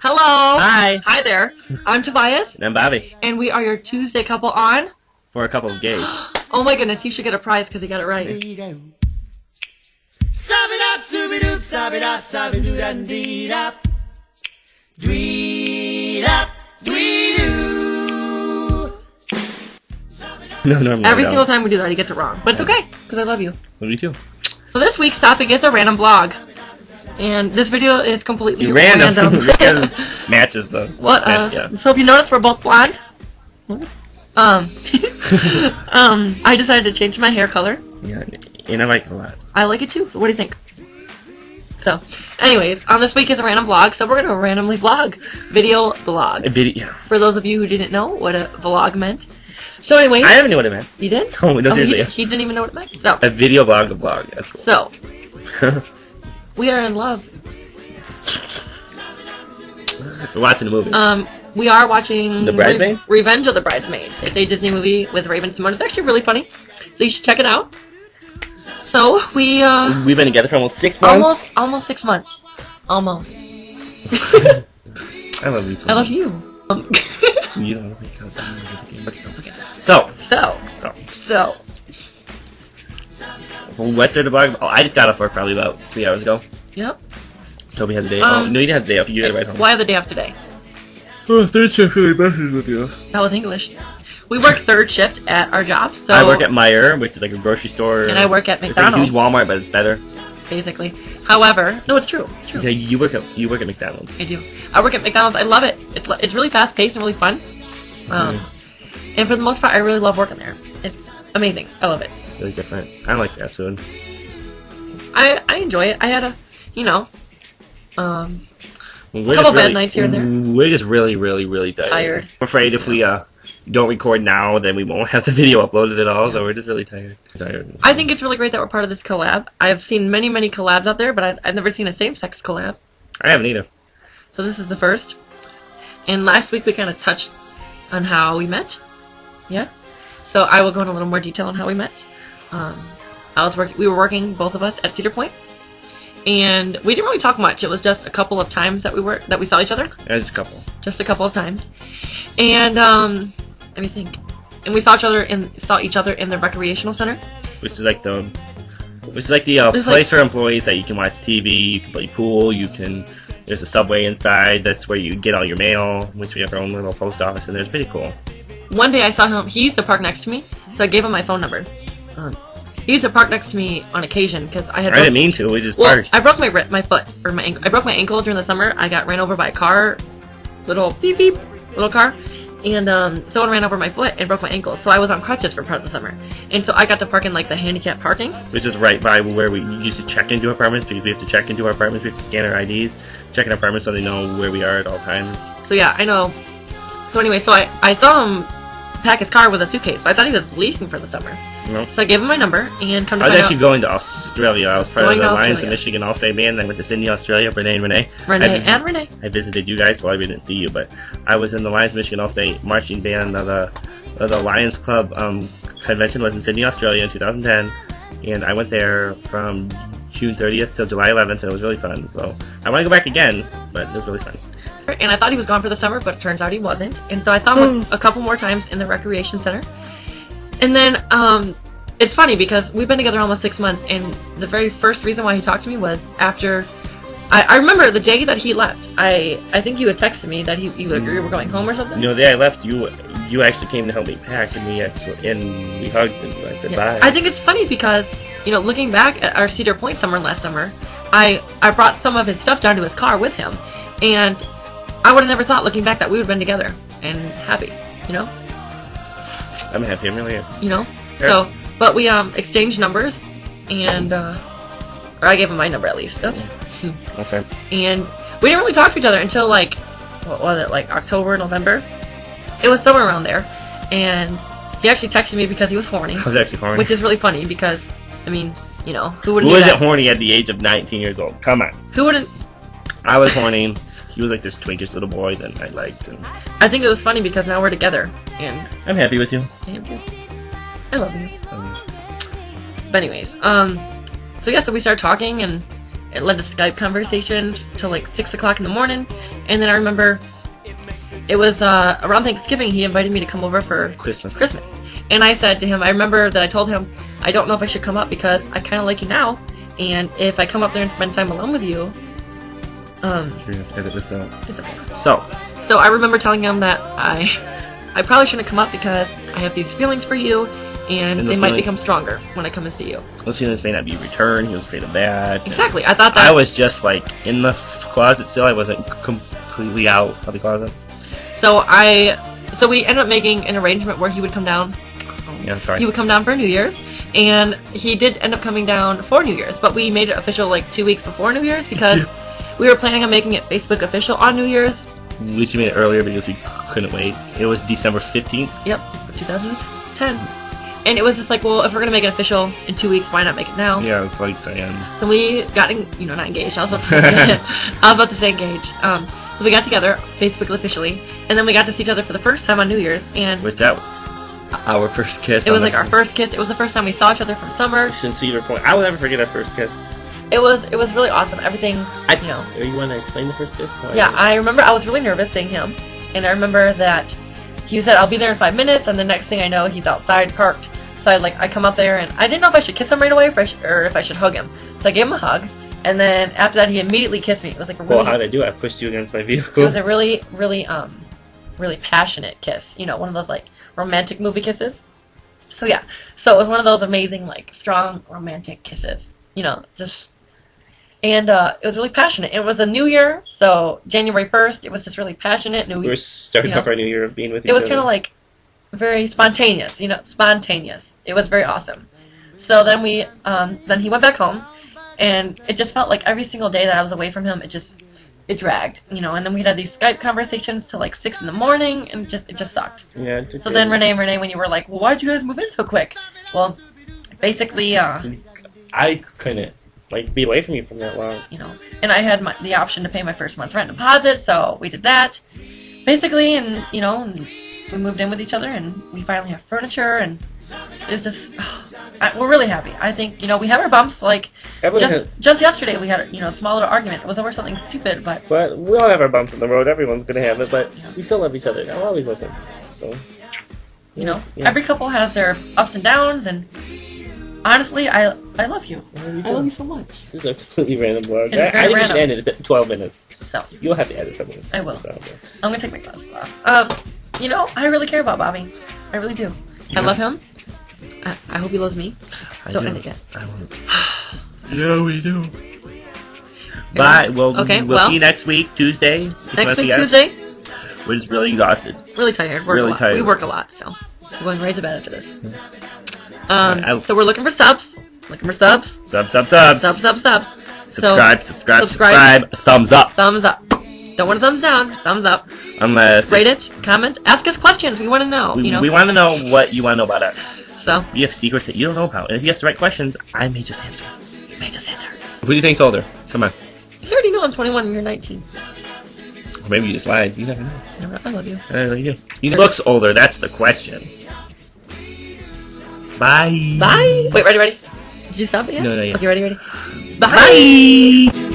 Hello. Hi. Hi there. I'm Tobias. And I'm Bobby. And we are your Tuesday couple on... For a couple of gays. Oh my goodness, you should get a prize because he got it right. There you go. Sob it up, zooby doop, sob it up, sob it doo dun dee up. Dweed up, dweed doo. No, normally every single time we do that, he gets it wrong. But it's okay, because I love you. Love you too. So this week's topic is a random vlog. And this video is completely random. Because matches though. What? So if you notice, we're both blonde. I decided to change my hair color. Yeah, and I like it a lot. I like it too. So what do you think? So, anyways, this week is a random vlog, so we're gonna randomly vlog, video vlog. A video. For those of you who didn't know what a vlog meant. So, anyways, I never knew what it meant. You did? No, seriously. He didn't even know what it meant. So a video vlog, That's cool. So. We are in love. We're watching a movie. We are watching... The Bridesmaid? Revenge of the Bridesmaids. It's a Disney movie with Raven Simone. It's actually really funny, so you should check it out. So, we... We've been together for almost 6 months. Almost 6 months. Almost. I love you so much. I love you. You don't know how to play the game. Okay. So. What's in the blog? Oh, I just got off work probably about 3 hours ago. Yep. Toby has a day off. No, you didn't have the day off. You got to ride home. Why have the day off today? Oh, third shift really messes with you. That was English. We work third shift at our job, so... I work at Meijer, which is like a grocery store. And I work at McDonald's. It's like a huge Walmart, but it's better. Basically. However... No, it's true. It's true. Yeah, you work at McDonald's. I do. I work at McDonald's. I love it. It's really fast-paced and really fun. And for the most part, I really love working there. It's amazing. I love it. Really different. I don't like fast food. I enjoy it. I had a, a couple bad nights here and there. We're just really tired. I'm afraid if we don't record now, then we won't have the video uploaded at all. Yeah. So we're just really tired. I think it's really great that we're part of this collab. I've seen many collabs out there, but I've never seen a same-sex collab. I haven't either. So this is the first. And last week we kind of touched on how we met. Yeah. So I will go in a little more detail on how we met. We were working, both of us, at Cedar Point, and we didn't really talk much. It was just a couple of times that we saw each other. Yeah, just a couple of times, and let me think. And we saw each other in the recreational center, which is like the place for employees that you can watch TV, you can play pool, you can. There's a subway inside. That's where you get all your mail, which we have our own little post office, and it's pretty cool. One day I saw him. He used to park next to me, so I gave him my phone number. He used to park next to me on occasion because I had. I didn't mean to. We just parked. I broke my foot or my ankle. I broke my ankle during the summer. I got ran over by a car, little beep beep, little car, and someone ran over my foot and broke my ankle. So I was on crutches for part of the summer, and so I got to park in like the handicap parking, which is right by where we used to check into apartments because we have to check into our apartments. We have to scan our IDs, check in our apartments so they know where we are at all times. So yeah, I know. So anyway, so I saw him pack his car with a suitcase. I thought he was leaving for the summer. Nope. So I gave him my number and come to find out. I was actually going to Australia. I was part of the Lions of Michigan All-State Band. I went to Sydney, Australia. Renee and Renee. I visited you guys. Well, I didn't see you, but I was in the Lions of Michigan All-State Marching Band of the Lions Club convention was in Sydney, Australia in 2010. And I went there from June 30th till July 11th. And it was really fun. So I want to go back again, but it was really fun. And I thought he was gone for the summer, but it turns out he wasn't. And so I saw him a couple more times in the recreation center. And then, it's funny because we've been together almost 6 months, and the very first reason why he talked to me was after... I remember the day that he left. I think you had texted me that you would agree we were going home or something. No, the day I left, you actually came to help me pack, and we hugged, and I said bye. I think it's funny because, looking back at our Cedar Point summer last summer, I brought some of his stuff down to his car with him, and... I would have never thought, looking back, that we would have been together and happy, I'm happy. I'm really happy. Yeah. So, but we exchanged numbers, and or I gave him my number at least. Oops. That's right. And we didn't really talk to each other until what was it? Like October, November. It was somewhere around there, and he actually texted me because he was horny. I was actually horny, which is really funny because who wouldn't? Who isn't horny at the age of 19 years old? Come on. Who wouldn't? I was horny. He was like this twinkish little boy that I liked. And I think it was funny because now we're together. And I'm happy with you. I am too. I love you. But anyways, so we started talking and it led to Skype conversations till like 6 o'clock in the morning. And then I remember it was around Thanksgiving, he invited me to come over for Christmas. And I said to him, I remember that I told him, I don't know if I should come up because I kind of like you now, and if I come up there and spend time alone with you, you're gonna have to edit this out. It's okay. So I remember telling him that I probably shouldn't come up because I have these feelings for you, and they might become stronger when I come and see you. Those feelings may not be returned. He was afraid of that. Exactly. I thought that. I was just like in the closet still. I wasn't completely out of the closet. So we ended up making an arrangement where he would come down. Yeah, sorry. He would come down for New Year's, and he did end up coming down for New Year's, but we made it official like 2 weeks before New Year's because we were planning on making it Facebook official on New Year's. At least we made it earlier because we couldn't wait. It was December 15th. Yep, 2010. And it was just like, well, if we're going to make it official in 2 weeks, why not make it now? Yeah, it's like saying. So we got, not engaged. I was about to say, I was about to say engaged. So we got together, Facebook officially, and then we got to see each other for the first time on New Year's. And what's that? Our first kiss. It was like our first kiss. It was the first time we saw each other from summer. Since Cedar Point. I will never forget our first kiss. It was really awesome. Everything, you want to explain the first kiss? Yeah, I remember I was really nervous seeing him. And I remember that he said, I'll be there in 5 minutes. And the next thing I know, he's outside, parked. So I come up there, and I didn't know if I should kiss him right away or if I should hug him. So I gave him a hug. And then after that, he immediately kissed me. It was like a really... Well, how did I do? I pushed you against my vehicle. It was a really, really, really passionate kiss. You know, one of those, like, romantic movie kisses. So, yeah. So it was one of those amazing, like, strong, romantic kisses. You know, just... And it was really passionate. It was a new year, so January 1st, it was just really passionate. We were starting off our new year of being with each other. It was kind of like very spontaneous, spontaneous. It was very awesome. So then we, then he went back home, and it just felt like every single day that I was away from him, it dragged, And then we had these Skype conversations till like 6 in the morning, and it just sucked. Yeah. So then Renee, when you were like, well, why'd you guys move in so quick? Well, basically, I couldn't. Like, be away from you from that long. And I had the option to pay my first month's rent deposit, so we did that. Basically, and we moved in with each other, and we finally have furniture, and it's just, we're really happy. I think, we have our bumps, like, just yesterday we had, a small little argument. It was over something stupid, but... But we all have our bumps on the road, everyone's gonna have it, but we still love each other. I'll always love him, so... Yeah. Every couple has their ups and downs, and... Honestly, I love you. I love you so much. This is a completely random vlog. I think we should end it at 12 minutes. So. You'll have to edit some minutes. I will. So, okay. I'm going to take my glasses off. I really care about Bobby. I really do. Yeah. I love him. I hope he loves me. Don't end it yet. I won't. Yeah, we do. Bye. Well, okay, we'll see you next week, Tuesday. Next week, Tuesday? We're just really exhausted. Really tired. We work a lot, so we're going right to bed after this. Yeah. So we're looking for subs. Subs. Subscribe. Thumbs up. Don't want a thumbs down. Thumbs up. Unless rate it, comment, ask us questions. We want to know. We want to know what you want to know about us. So we have secrets that you don't know about. And if you ask the right questions, I may just answer. You may just answer. Who do you think's older? Come on. You already know I'm 21 and you're 19. Or maybe you just lied. You never know. I love you. I love you. He looks older. That's the question. Bye. Bye. Wait, ready? Did you stop it yet? No, not yet. Okay, ready? Bye. Bye.